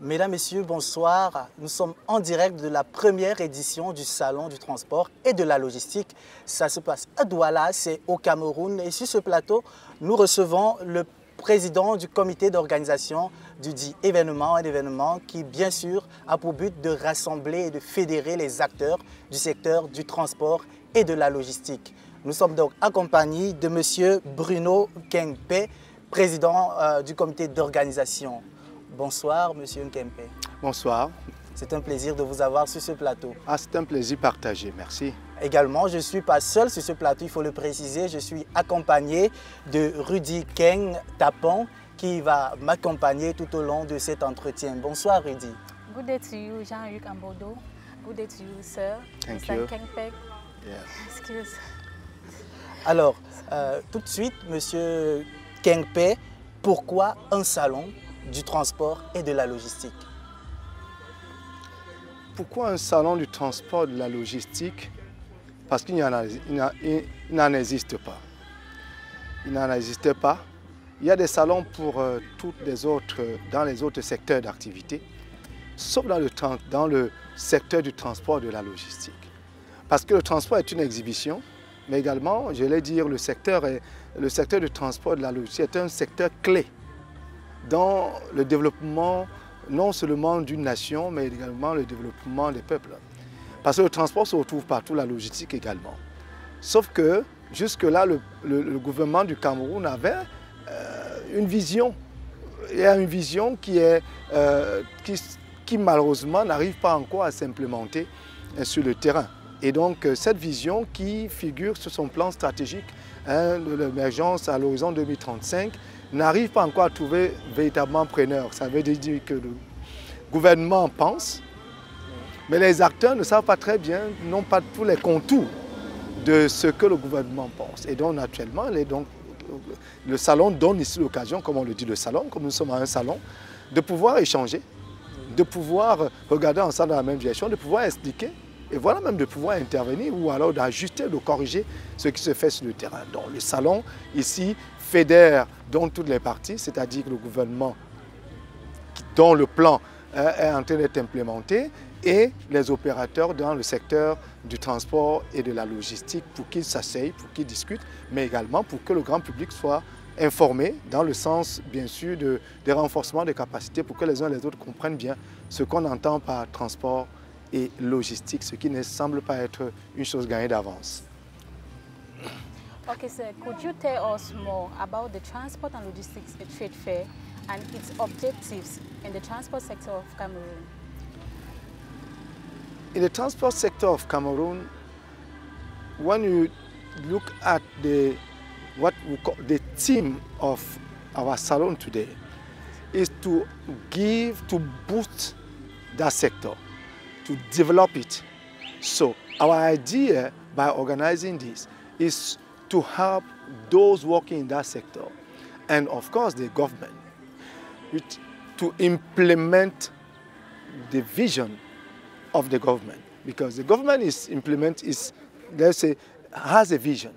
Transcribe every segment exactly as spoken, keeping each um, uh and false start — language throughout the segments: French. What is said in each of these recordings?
Mesdames, Messieurs, bonsoir. Nous sommes en direct de la première édition du Salon du Transport et de la Logistique. Ça se passe à Douala, c'est au Cameroun. Et sur ce plateau, nous recevons le président du comité d'organisation du dit événement, un événement qui, bien sûr, a pour but de rassembler et de fédérer les acteurs du secteur du transport et de la logistique. Nous sommes donc accompagnés de Monsieur Bruno Keng Peh, président euh, du comité d'organisation. Bonsoir, Monsieur Keng Peh. Bonsoir. C'est un plaisir de vous avoir sur ce plateau. Ah, c'est un plaisir partagé, merci. Également, je ne suis pas seul sur ce plateau, il faut le préciser. Je suis accompagné de Rudy Keng Tapon, qui va m'accompagner tout au long de cet entretien. Bonsoir, Rudy. Good day to you, Jean Huc Ambodo. Good day to you, sir. Thank Mister you. Keng Peh. Yeah. Excuse. Alors, euh, tout de suite, Monsieur Keng Peh, pourquoi un salon du transport et de la logistique? Pourquoi un salon du transport et de la logistique? Parce qu'il n'en existe pas. Il n'en existe pas. Il y a des salons pour euh, toutes les autres, dans les autres secteurs d'activité, sauf dans le, dans le secteur du transport et de la logistique. Parce que le transport est une exhibition, mais également, je vais dire, le secteur, est, le secteur du transport et de la logistique est un secteur clé dans le développement non seulement d'une nation, mais également le développement des peuples. Parce que le transport se retrouve partout, la logistique également. Sauf que jusque-là, le, le, le gouvernement du Cameroun avait euh, une vision. Il y a une vision qui, est, euh, qui, qui malheureusement n'arrive pas encore à s'implémenter euh, sur le terrain. Et donc euh, cette vision qui figure sur son plan stratégique, hein, de l'émergence à l'horizon deux mille trente-cinq, n'arrive pas encore à trouver véritablement preneur. Ça veut dire que le gouvernement pense, mais les acteurs ne savent pas très bien, n'ont pas tous les contours de ce que le gouvernement pense. Et donc naturellement, les, donc, le salon donne ici l'occasion, comme on le dit, le salon, comme nous sommes à un salon, de pouvoir échanger, de pouvoir regarder ensemble dans la même direction, de pouvoir expliquer, et voilà, même de pouvoir intervenir ou alors d'ajuster, de corriger ce qui se fait sur le terrain. Donc le salon ici fédère dans toutes les parties, c'est-à-dire le gouvernement dont le plan euh, est en train d'être implémenté et les opérateurs dans le secteur du transport et de la logistique pour qu'ils s'asseyent, pour qu'ils discutent, mais également pour que le grand public soit informé dans le sens, bien sûr, de, de renforcement des capacités pour que les uns et les autres comprennent bien ce qu'on entend par transport et logistique, ce qui ne semble pas être une chose gagnée d'avance. Okay, sir, could you tell us more about the Transport and Logistics Trade Fair and its objectives in the transport sector of Cameroon? In the transport sector of Cameroon, when you look at the what we call the theme of our salon today, is to give, to boost that sector, to develop it. So our idea by organizing this is to help those working in that sector and of course the government to implement the vision of the government, because the government is implement is let's say has a vision,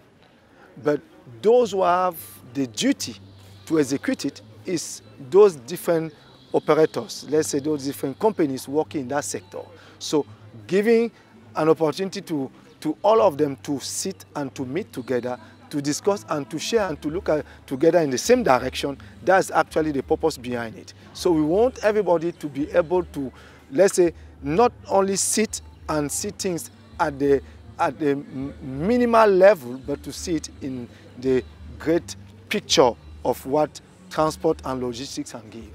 but those who have the duty to execute it is those different operators, let's say those different companies working in that sector. So giving an opportunity to, to all of them to sit and to meet together, to discuss and to share and to look at together in the same direction, that's actually the purpose behind it. So we want everybody to be able to, let's say, not only sit and see things at the, at the minimal level, but to see it in the great picture of what transport and logistics can give.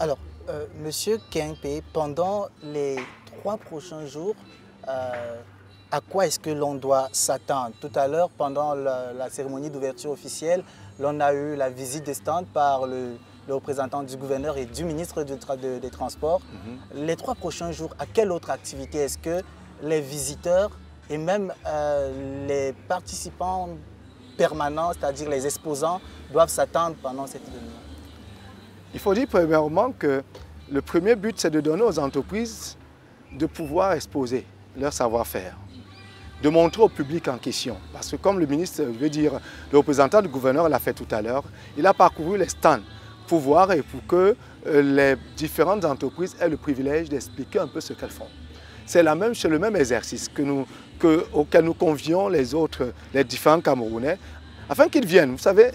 Alors, euh, Monsieur Keng Peh, pendant les trois prochains jours, euh, à quoi est-ce que l'on doit s'attendre? Tout à l'heure, pendant la, la cérémonie d'ouverture officielle, l'on a eu la visite des stands par le, le représentant du gouverneur et du ministre de tra de, des Transports. Mm-hmm. Les trois prochains jours, à quelle autre activité est-ce que les visiteurs et même euh, les participants permanents, c'est-à-dire les exposants, doivent s'attendre pendant cet événement? Il faut dire premièrement que le premier but, c'est de donner aux entreprises de pouvoir exposer leur savoir-faire, de montrer au public en question. Parce que comme le ministre, je veux dire, le représentant du gouverneur l'a fait tout à l'heure, il a parcouru les stands pour voir et pour que les différentes entreprises aient le privilège d'expliquer un peu ce qu'elles font. C'est la même, c'est le même exercice que nous, que, auquel nous convions les autres, les différents Camerounais, afin qu'ils viennent. Vous savez,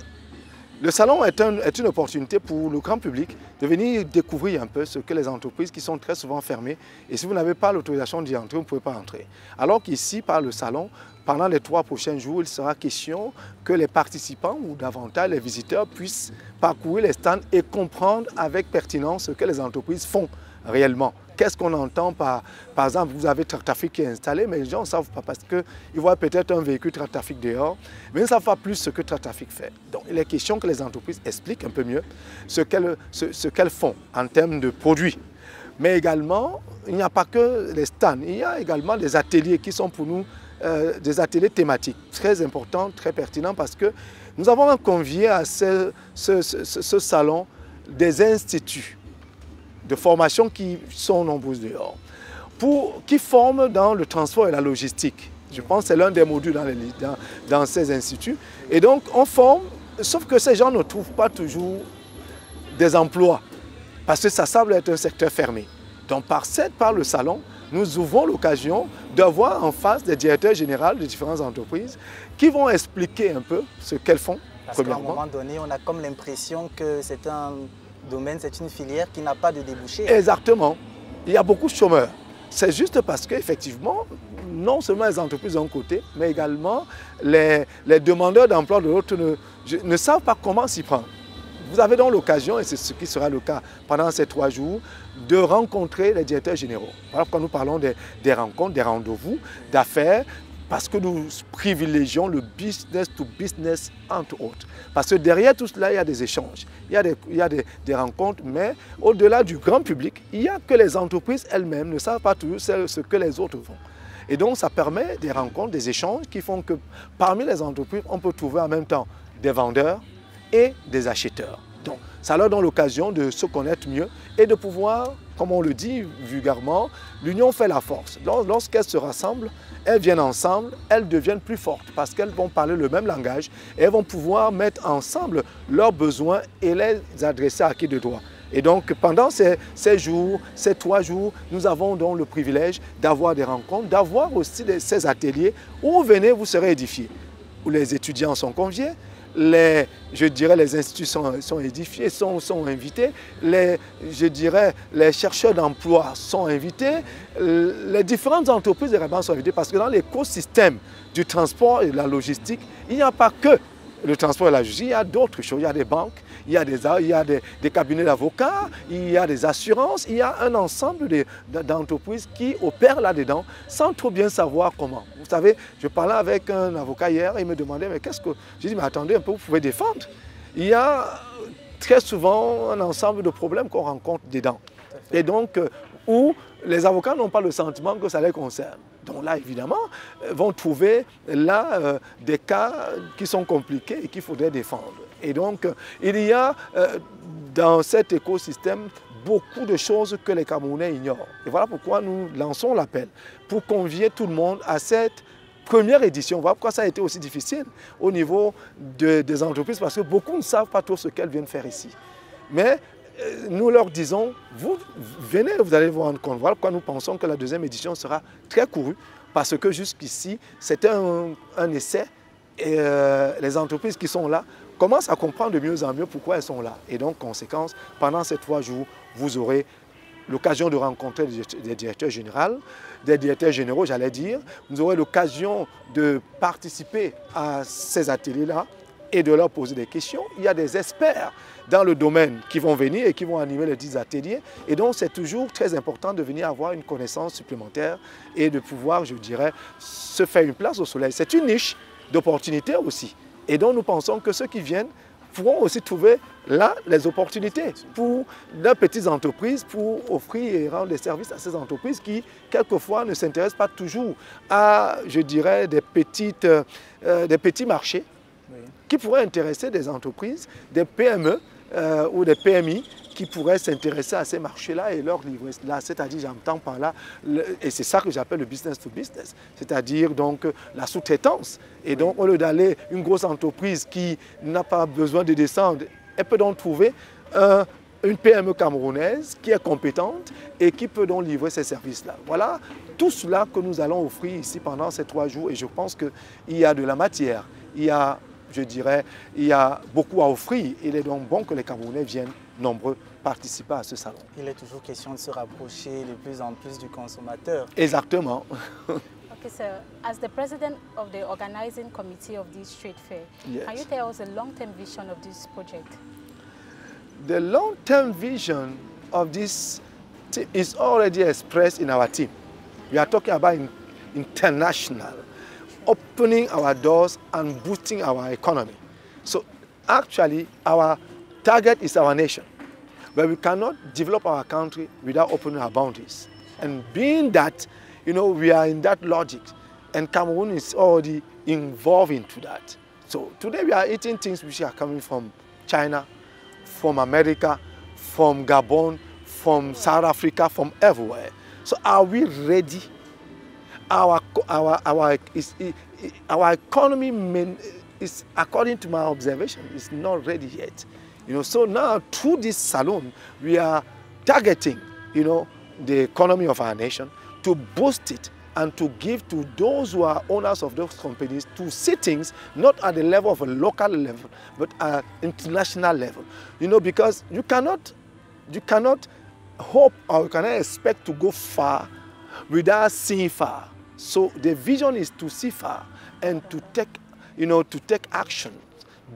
le salon est, un, est une opportunité pour le grand public de venir découvrir un peu ce que les entreprises qui sont très souvent fermées, et si vous n'avez pas l'autorisation d'y entrer, vous ne pouvez pas entrer. Alors qu'ici, par le salon, pendant les trois prochains jours, il sera question que les participants ou davantage les visiteurs puissent parcourir les stands et comprendre avec pertinence ce que les entreprises font réellement. Qu'est-ce qu'on entend par, par exemple, vous avez Tractafric qui est installé, mais les gens ne savent pas parce qu'ils voient peut-être un véhicule Tractafric dehors, mais ils ne savent pas plus ce que Tractafric fait. Donc il est question que les entreprises expliquent un peu mieux ce qu'elles ce, ce qu'elles font en termes de produits. Mais également, il n'y a pas que les stands, il y a également des ateliers qui sont pour nous euh, des ateliers thématiques très importants, très pertinents, parce que nous avons convié à ce, ce, ce, ce salon des instituts de formations qui sont nombreuses dehors, pour, qui forment dans le transport et la logistique. Je pense que c'est l'un des modules dans, les, dans, dans ces instituts. Et donc, on forme, sauf que ces gens ne trouvent pas toujours des emplois, parce que ça semble être un secteur fermé. Donc, par, cette, par le salon, nous ouvrons l'occasion d'avoir en face des directeurs généraux de différentes entreprises qui vont expliquer un peu ce qu'elles font. Parce qu'à un moment donné, on a comme l'impression que c'est un... domaine, c'est une filière qui n'a pas de débouchés. Exactement. Il y a beaucoup de chômeurs. C'est juste parce qu'effectivement, non seulement les entreprises d'un côté, mais également les, les demandeurs d'emploi de l'autre ne, ne savent pas comment s'y prendre. Vous avez donc l'occasion, et c'est ce qui sera le cas pendant ces trois jours, de rencontrer les directeurs généraux. Alors quand nous parlons des, des rencontres, des rendez-vous, d'affaires, parce que nous privilégions le business to business entre autres. Parce que derrière tout cela, il y a des échanges, il y a des, il y a des, des rencontres, mais au-delà du grand public, il n'y a que les entreprises elles-mêmes ne savent pas toujours ce que les autres font. Et donc ça permet des rencontres, des échanges qui font que parmi les entreprises, on peut trouver en même temps des vendeurs et des acheteurs. Donc ça leur donne l'occasion de se connaître mieux et de pouvoir, comme on le dit vulgairement, l'union fait la force. Lorsqu'elles se rassemblent, elles viennent ensemble, elles deviennent plus fortes parce qu'elles vont parler le même langage et elles vont pouvoir mettre ensemble leurs besoins et les adresser à qui de droit. Et donc pendant ces, ces jours, ces trois jours, nous avons donc le privilège d'avoir des rencontres, d'avoir aussi des, ces ateliers où vous venez, vous serez édifiés, où les étudiants sont conviés. Les, je dirais, les instituts sont, sont édifiés, sont, sont invités, les, je dirais, les chercheurs d'emploi sont invités, les différentes entreprises également sont invitées parce que dans l'écosystème du transport et de la logistique, il n'y a pas que le transport et la logistique, il y a d'autres choses, il y a des banques, il y a des, il y a des, des cabinets d'avocats, il y a des assurances, il y a un ensemble d'entreprises qui opèrent là-dedans sans trop bien savoir comment. Vous savez, je parlais avec un avocat hier, il me demandait, mais qu'est-ce que... J'ai dit, mais attendez un peu, vous pouvez défendre. Il y a très souvent un ensemble de problèmes qu'on rencontre dedans. Et donc, où les avocats n'ont pas le sentiment que ça les concerne. Donc là, évidemment, vont trouver là euh, des cas qui sont compliqués et qu'il faudrait défendre. Et donc, il y a euh, dans cet écosystème beaucoup de choses que les Camerounais ignorent. Et voilà pourquoi nous lançons l'appel pour convier tout le monde à cette première édition. Voilà pourquoi ça a été aussi difficile au niveau de, des entreprises, parce que beaucoup ne savent pas trop ce qu'elles viennent faire ici. Mais nous leur disons, vous venez, vous allez vous rendre compte. Voilà pourquoi nous pensons que la deuxième édition sera très courue, parce que jusqu'ici, c'était un, un essai, et euh, les entreprises qui sont là commencent à comprendre de mieux en mieux pourquoi elles sont là. Et donc, conséquence, pendant ces trois jours, vous aurez l'occasion de rencontrer des directeurs généraux, des directeurs généraux, j'allais dire. Vous aurez l'occasion de participer à ces ateliers-là et de leur poser des questions. Il y a des experts dans le domaine qui vont venir et qui vont animer les dix ateliers. Et donc, c'est toujours très important de venir avoir une connaissance supplémentaire et de pouvoir, je dirais, se faire une place au soleil. C'est une niche d'opportunités aussi. Et donc, nous pensons que ceux qui viennent pourront aussi trouver là les opportunités pour leurs petites entreprises, pour offrir et rendre des services à ces entreprises qui, quelquefois, ne s'intéressent pas toujours à, je dirais, des, petites, euh, des petits marchés qui pourraient intéresser des entreprises, des P M E euh, ou des P M I qui pourraient s'intéresser à ces marchés-là et leur livrer là. C'est-à-dire, j'entends par là, le, et c'est ça que j'appelle le business to business, c'est-à-dire donc la sous-traitance. Et donc, au lieu d'aller, une grosse entreprise qui n'a pas besoin de descendre, elle peut donc trouver un, une P M E camerounaise qui est compétente et qui peut donc livrer ces services-là. Voilà tout cela que nous allons offrir ici pendant ces trois jours et je pense qu'il y a de la matière, il y a, je dirais, il y a beaucoup à offrir. Il est donc bon que les Camerounais viennent nombreux participer à ce salon. Il est toujours question de se rapprocher de plus en plus du consommateur. Exactement. Okay, sir. As the president of the organizing committee of this trade fair, yes. Can you tell us the long-term vision of this project? The long-term vision of this is already expressed in our team. We are talking about in international, opening our doors and boosting our economy. So actually, our target is our nation, but we cannot develop our country without opening our boundaries. And being that, you know, we are in that logic, and Cameroon is already involved into that. So today we are eating things which are coming from China, from America, from Gabon, from South Africa, from everywhere. So are we ready? Our, our, our, is, is, is, our economy, main, is, according to my observation, is not ready yet. You know, so now through this salon, we are targeting, you know, the economy of our nation, to boost it and to give to those who are owners of those companies to see things not at the level of a local level but at international level. You know, because you cannot, you cannot hope or you cannot expect to go far without seeing far. So the vision is to see far and to take, you know, to take action,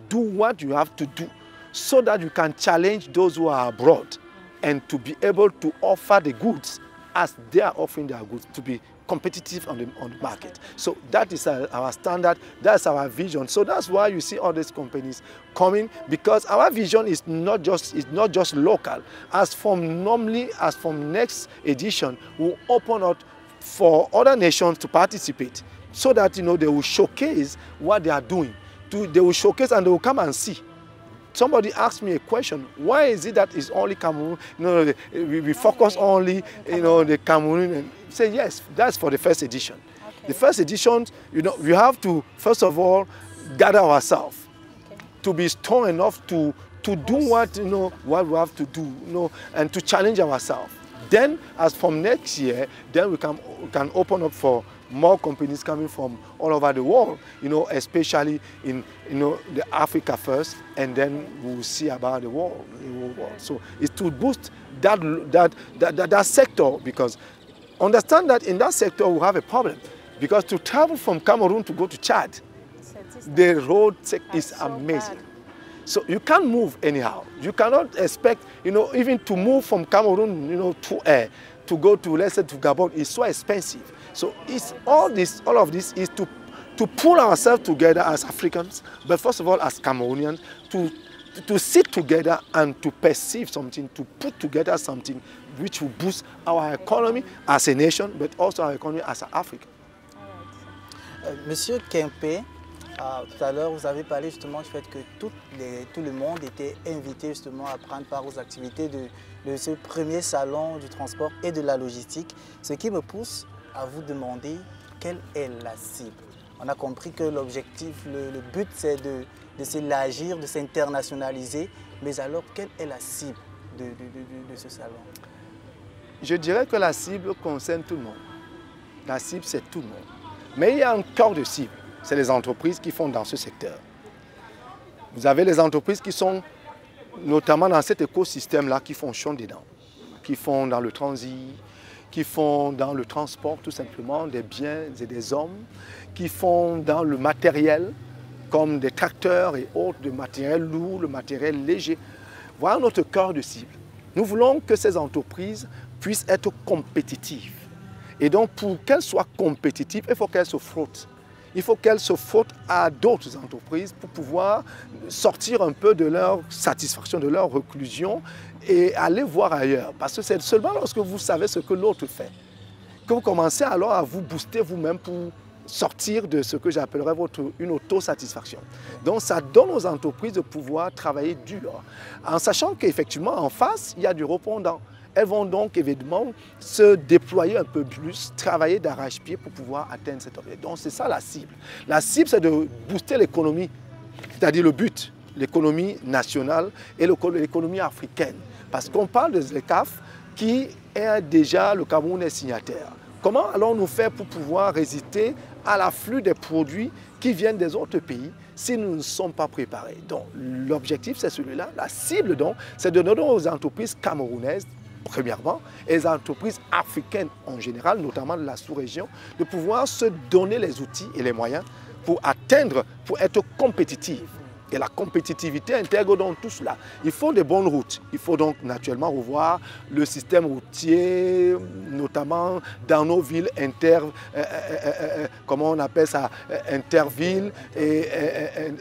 do what you have to do so that you can challenge those who are abroad and to be able to offer the goods as they are offering their goods to be competitive on the, on the market. So that is our, our standard, that's our vision. So that's why you see all these companies coming, because our vision is not just, it's not just local. As from normally, as from next edition, we'll open up for other nations to participate so that, you know, they will showcase what they are doing. To, they will showcase and they will come and see. Somebody asked me a question, why is it that it's only Cameroon, you know, we, we focus okay. only, you know, the Cameroon, and say yes, that's for the first edition. Okay. The first edition, you know, we have to, first of all, gather ourselves okay. to be strong enough to, to do what, you know, what we have to do, you know, and to challenge ourselves. Then, as from next year, then we can, we can open up for more companies coming from all over the world, you know, especially in, you know, the Africa first, and then we'll see about the world. The world. So it's to boost that, that, that, that, that sector, because understand that in that sector we have a problem, because to travel from Cameroon to go to Chad, the road is amazing. So you can't move anyhow. You cannot expect, you know, even to move from Cameroon, you know, to air, to go to, let's say, to Gabon is so expensive. So it's all this, all of this is to, to pull ourselves together as Africans, but first of all as Cameroonians, to, to, to sit together and to perceive something, to put together something which will boost our economy as a nation, but also our economy as Africa. Uh, Monsieur Keng Peh, uh, tout à l'heure vous avez parlé justement du fait que tout, les, tout le monde était invité justement à prendre part aux activités de, de ce premier salon du transport et de la logistique, ce qui me pousse à vous demander quelle est la cible. On a compris que l'objectif, le, le but, c'est de, de s'élargir, de s'internationaliser. Mais alors, quelle est la cible de, de, de, de ce salon? Je dirais que la cible concerne tout le monde. La cible, c'est tout le monde. Mais il y a un corps de cible. C'est les entreprises qui font dans ce secteur. Vous avez les entreprises qui sont notamment dans cet écosystème-là, qui fonctionnent dedans, qui font dans le transit, qui font dans le transport tout simplement des biens et des hommes, qui font dans le matériel comme des tracteurs et autres, le matériel lourd, le matériel léger. Voilà notre cœur de cible. Nous voulons que ces entreprises puissent être compétitives. Et donc pour qu'elles soient compétitives, il faut qu'elles se frottent. Il faut qu'elles se frottent à d'autres entreprises pour pouvoir sortir un peu de leur satisfaction, de leur reclusion et aller voir ailleurs. Parce que c'est seulement lorsque vous savez ce que l'autre fait que vous commencez alors à vous booster vous-même pour sortir de ce que j'appellerais votre, une autosatisfaction. Donc ça donne aux entreprises de pouvoir travailler dur, en sachant qu'effectivement en face, il y a du répondant. Elles vont donc évidemment se déployer un peu plus, travailler d'arrache-pied pour pouvoir atteindre cet objectif. Donc c'est ça la cible. La cible, c'est de booster l'économie, c'est-à-dire le but, l'économie nationale et l'économie africaine. Parce qu'on parle de C A F qui est déjà, le Cameroun est signataire. Comment allons-nous faire pour pouvoir résister à l'afflux des produits qui viennent des autres pays si nous ne sommes pas préparés? Donc l'objectif c'est celui-là, la cible donc, c'est de donner aux entreprises camerounaises premièrement, et les entreprises africaines en général, notamment de la sous-région, de pouvoir se donner les outils et les moyens pour atteindre, pour être compétitives. Et la compétitivité intègre donc tout cela. Il faut des bonnes routes. Il faut donc naturellement revoir le système routier, notamment dans nos villes inter... Euh, euh, euh, comment on appelle ça? Intervilles, euh,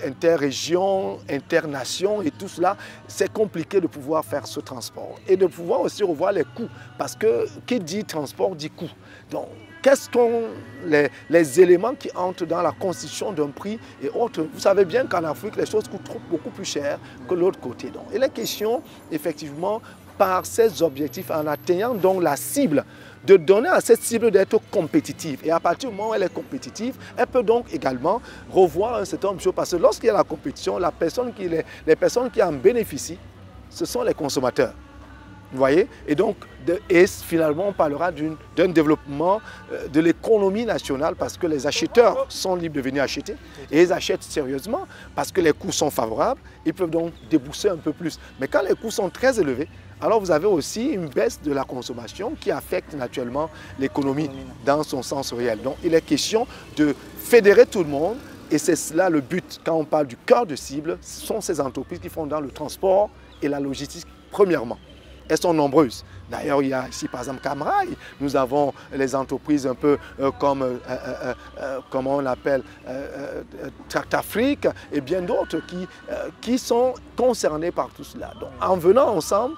interrégions, internations et tout cela. C'est compliqué de pouvoir faire ce transport. Et de pouvoir aussi revoir les coûts. Parce que qui dit transport dit coût. Donc, qu'est-ce qu'on, les, les éléments qui entrent dans la constitution d'un prix et autres? Vous savez bien qu'en Afrique, les choses coûtent trop, beaucoup plus cher que l'autre côté. Donc. Et la question, effectivement, par ces objectifs, en atteignant donc la cible, de donner à cette cible d'être compétitive. Et à partir du moment où elle est compétitive, elle peut donc également revoir un certain nombre de choses. Parce que lorsqu'il y a la compétition, la personne qui, les, les personnes qui en bénéficient, ce sont les consommateurs. Vous voyez? Et donc, de, et finalement, on parlera d'un développement euh, de l'économie nationale parce que les acheteurs sont libres de venir acheter et ils achètent sérieusement parce que les coûts sont favorables, ils peuvent donc débourser un peu plus. Mais quand les coûts sont très élevés, alors vous avez aussi une baisse de la consommation qui affecte naturellement l'économie dans son sens réel. Donc, il est question de fédérer tout le monde et c'est cela le but. Quand on parle du cœur de cible, ce sont ces entreprises qui font dans le transport et la logistique premièrement. Elles sont nombreuses. D'ailleurs, il y a ici, par exemple, Camrail. Nous avons les entreprises un peu euh, comme, euh, euh, euh, comment on l'appelle, euh, euh, Tractafric et bien d'autres qui, euh, qui sont concernées par tout cela. Donc, en venant ensemble,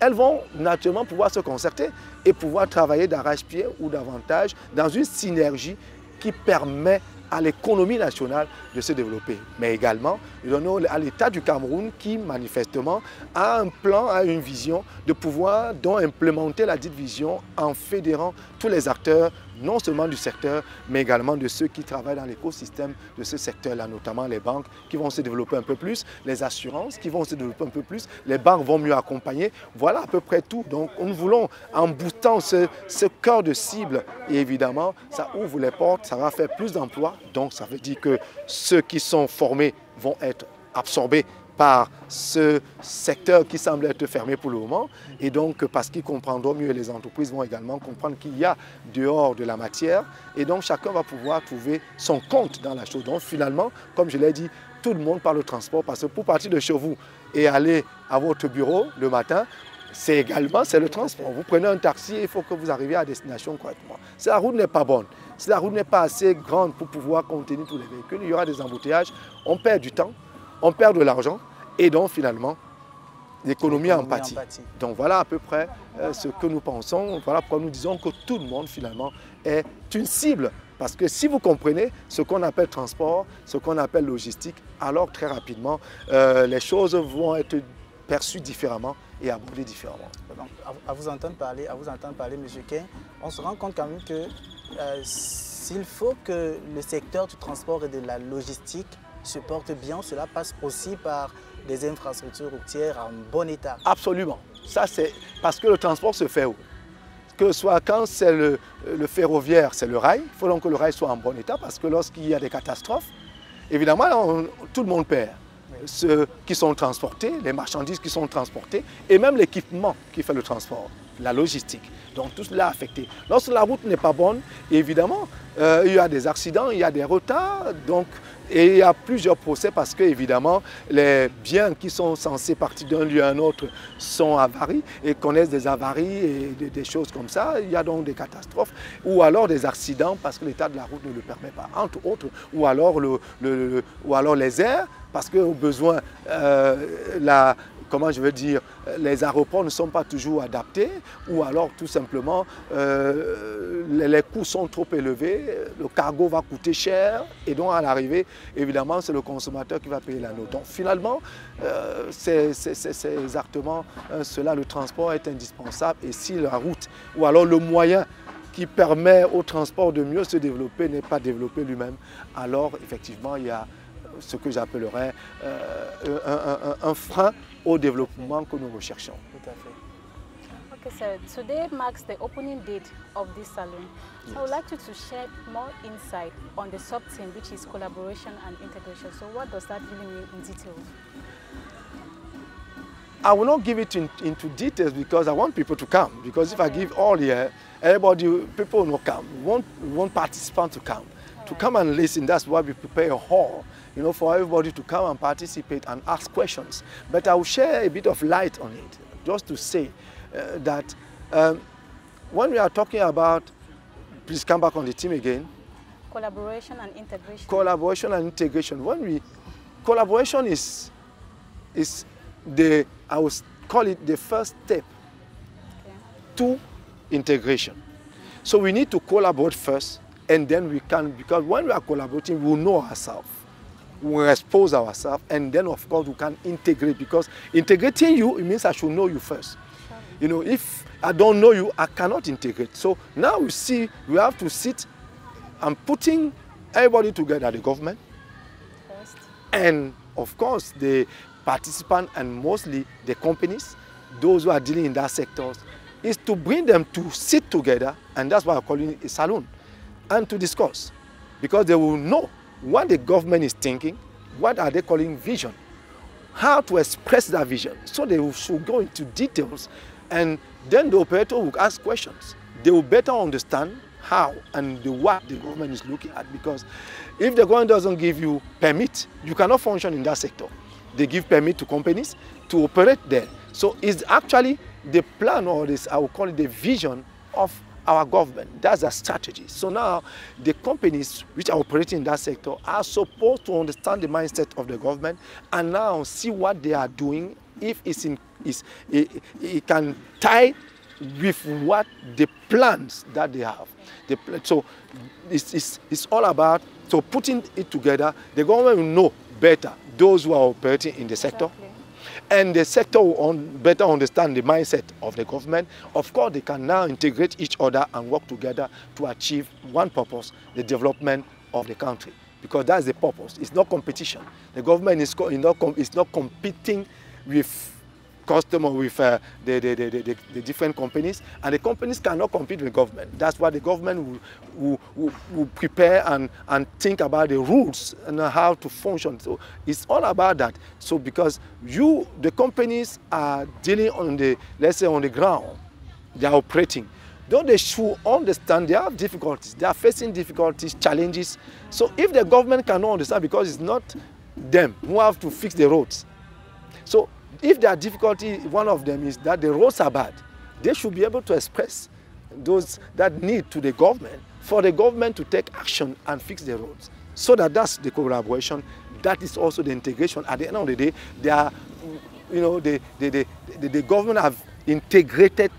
elles vont naturellement pouvoir se concerter et pouvoir travailler d'arrache-pied ou davantage dans une synergie qui permet à l'économie nationale de se développer, mais également à l'État du Cameroun qui manifestement a un plan, a une vision de pouvoir donc implémenter la dite vision en fédérant tous les acteurs, non seulement du secteur, mais également de ceux qui travaillent dans l'écosystème de ce secteur-là, notamment les banques qui vont se développer un peu plus, les assurances qui vont se développer un peu plus, les banques vont mieux accompagner, voilà à peu près tout. Donc nous voulons, en boutant ce, ce cœur de cible, et évidemment, ça ouvre les portes, ça va faire plus d'emplois, donc ça veut dire que ceux qui sont formés vont être absorbés par ce secteur qui semble être fermé pour le moment. Et donc, parce qu'ils comprendront mieux, les entreprises vont également comprendre qu'il y a dehors de la matière. Et donc, chacun va pouvoir trouver son compte dans la chose. Donc, finalement, comme je l'ai dit, tout le monde parle de transport. Parce que pour partir de chez vous et aller à votre bureau le matin, c'est également c'est le transport. Vous prenez un taxi et il faut que vous arriviez à destination correctement. Si la route n'est pas bonne, si la route n'est pas assez grande pour pouvoir contenir tous les véhicules, il y aura des embouteillages. On perd du temps, on perd de l'argent. Et donc, finalement, l'économie en pâtit. Donc, voilà à peu près euh, ce que nous pensons. Voilà pourquoi nous disons que tout le monde, finalement, est une cible. Parce que si vous comprenez ce qu'on appelle transport, ce qu'on appelle logistique, alors très rapidement, euh, les choses vont être perçues différemment et abordées différemment. À vous entendre parler, à vous entendre parler, M. Keng, on se rend compte quand même que euh, s'il faut que le secteur du transport et de la logistique se porte bien, cela passe aussi par des infrastructures routières en bon état. Absolument. Ça, c'est parce que le transport se fait où? Que ce soit quand c'est le, le ferroviaire, c'est le rail. Il faut donc que le rail soit en bon état parce que lorsqu'il y a des catastrophes, évidemment, on, tout le monde perd. Oui. Ceux qui sont transportés, les marchandises qui sont transportées et même l'équipement qui fait le transport, la logistique. Donc tout cela affecté. Lorsque la route n'est pas bonne, évidemment, euh, il y a des accidents, il y a des retards. Donc, et il y a plusieurs procès parce que, évidemment, les biens qui sont censés partir d'un lieu à un autre sont avaries et connaissent des avaries et des, des choses comme ça. Il y a donc des catastrophes ou alors des accidents parce que l'état de la route ne le permet pas, entre autres, ou alors, le, le, le, ou alors les airs parce qu'au besoin, euh, la... comment je veux dire, les aéroports ne sont pas toujours adaptés ou alors tout simplement euh, les, les coûts sont trop élevés, le cargo va coûter cher et donc à l'arrivée, évidemment, c'est le consommateur qui va payer la note. Donc finalement, euh, c'est exactement euh, cela, le transport est indispensable et si la route ou alors le moyen qui permet au transport de mieux se développer n'est pas développé lui-même, alors effectivement, il y a ce que j'appellerais euh, un, un, un frein au développement que nous recherchons. Tout à fait. Okay, sir. Today marks the opening date of this salon. Yes. I would like you to share more insight on the sub-theme, which is collaboration and integration. So, what does that really mean in detail? I will not give it in, into details because I want people to come. Because okay. if I give all here, everybody, people will not come. We want, we want participants to come. All to right. come and listen, that's why we prepare a hall, you know, for everybody to come and participate and ask questions. But I will share a bit of light on it, just to say uh, that um, when we are talking about, please come back on the team again. Collaboration and integration. Collaboration and integration. When we, collaboration is, is the, I would call it the first step okay. to integration. So we need to collaborate first, and then we can, because when we are collaborating, we will know ourselves, we will expose ourselves, and then of course we can integrate, because integrating you, it means I should know you first. Sure. You know, if I don't know you, I cannot integrate. So now we see, we have to sit and putting everybody together, the government, first. And of course the participants and mostly the companies, those who are dealing in that sectors, is to bring them to sit together, and that's why I'm calling it a salon, and to discuss, because they will know what the government is thinking, what are they calling vision, how to express that vision. So they should go into details, and then the operator will ask questions. They will better understand how and the what the government is looking at, because if the government doesn't give you permit, you cannot function in that sector. They give permit to companies to operate there. So it's actually the plan, or this, I will call it the vision of our government. That's a strategy. So now the companies which are operating in that sector are supposed to understand the mindset of the government and now see what they are doing, if it's in, it's, it, it can tie with what the plans that they have. The, so it's, it's, it's all about so putting it together. The government will know better those who are operating in the sector. Exactly. And the sector will on better understand the mindset of the government. Of course, they can now integrate each other and work together to achieve one purpose, the development of the country. Because that's the purpose. It's not competition. The government is, co is, not, com is not competing with customers, with uh, the, the, the, the, the different companies. And the companies cannot compete with government. That's why the government will, will, will prepare and, and think about the rules and how to function. So it's all about that. So because you, the companies are dealing on the, let's say on the ground, they are operating. Though they should understand they have difficulties, they are facing difficulties, challenges. So if the government cannot understand, because it's not them who have to fix the roads. So if there are difficulties, one of them is that the roads are bad. They should be able to express those that need to the government, for the government to take action and fix the roads. So that that's the collaboration. That is also the integration. At the end of the day, they are, you know, the, the, the, the, the government have integrated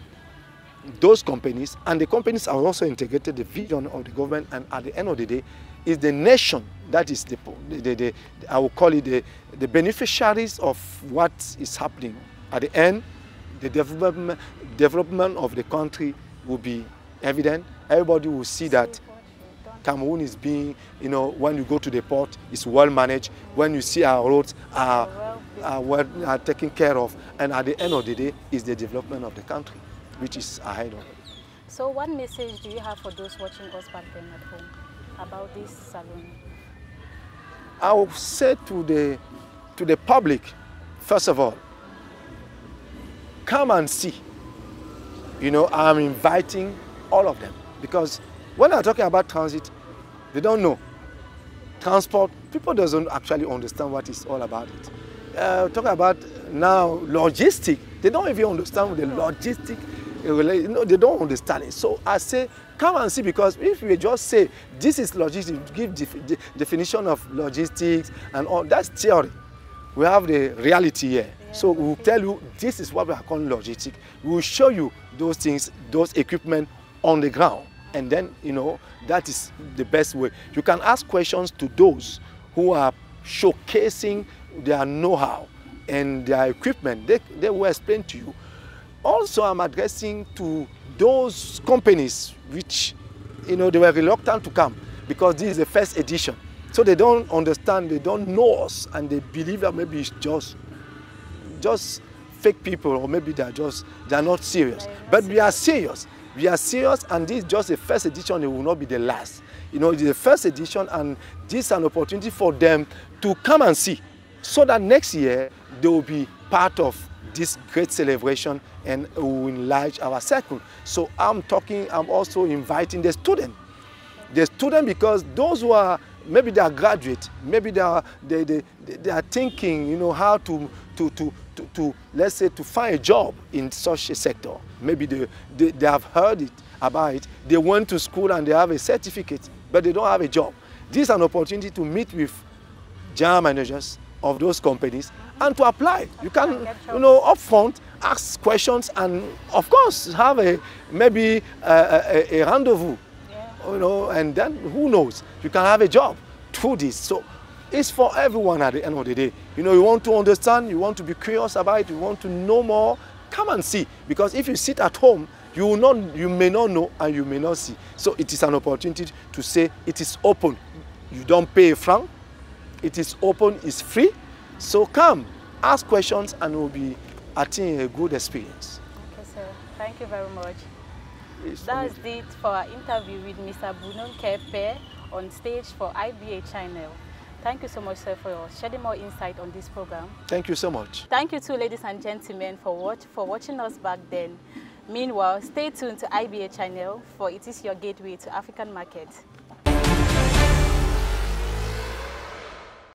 those companies, and the companies have also integrated the vision of the government. And at the end of the day, is the nation that is the, the, the I will call it the, the beneficiaries of what is happening. At the end, the development, development of the country will be evident. Everybody will see that Cameroon is being, you know, when you go to the port, it's well managed. When you see our roads are, are, well, are taken care of. And at the end of the day, is the development of the country, which is ahead of it. So what message do you have for those watching us back then at home about this salon? I would say to the, to the public, first of all, come and see. You know, I'm inviting all of them, because when I'm talking about transit, they don't know. Transport, people doesn't actually understand what it's all about. It. Uh, talking about now logistics, they don't even understand the logistics. No, they don't understand it. So I say, come and see, because if we just say this is logistics, give the def de definition of logistics and all, that's theory. We have the reality here. Yeah. So we'll tell you this is what we are calling logistics. We'll show you those things, those equipment on the ground. And then, you know, that is the best way. You can ask questions to those who are showcasing their know-how and their equipment. They, they will explain to you. Also, I'm addressing to those companies which, you know, they were reluctant to come because this is the first edition. So they don't understand, they don't know us, and they believe that maybe it's just just fake people, or maybe they are just they are not serious. But we are serious. We are serious, and this is just the first edition. It will not be the last. You know, it's the first edition, and this is an opportunity for them to come and see, so that next year they will be part of this great celebration and will enlarge our circle. So I'm talking, I'm also inviting the students. The students, because those who are, maybe they are graduates, maybe they are, they, they, they are thinking, you know, how to, to, to, to, to, let's say, to find a job in such a sector. Maybe they, they, they have heard it, about it. They went to school and they have a certificate, but they don't have a job. This is an opportunity to meet with general managers of those companies and to apply. You can, you know, upfront, ask questions and, of course, have a, maybe a, a, a rendezvous. You know, and then who knows, you can have a job through this. So it's for everyone at the end of the day. You know, you want to understand, you want to be curious about it, you want to know more, come and see. Because if you sit at home, you will not, you may not know and you may not see. So it is an opportunity to say it is open. You don't pay a franc. It is open, it's free. So come, ask questions, and it will be, I think, a good experience. Okay, sir. Thank you very much. That's it for our interview with Mister Bruno Keng Peh on stage for I B A Channel. Thank you so much, sir, for sharing more insight on this program. Thank you so much. Thank you too, ladies and gentlemen, for watch, for watching us back then. Meanwhile, stay tuned to I B A Channel, for it is your gateway to African market.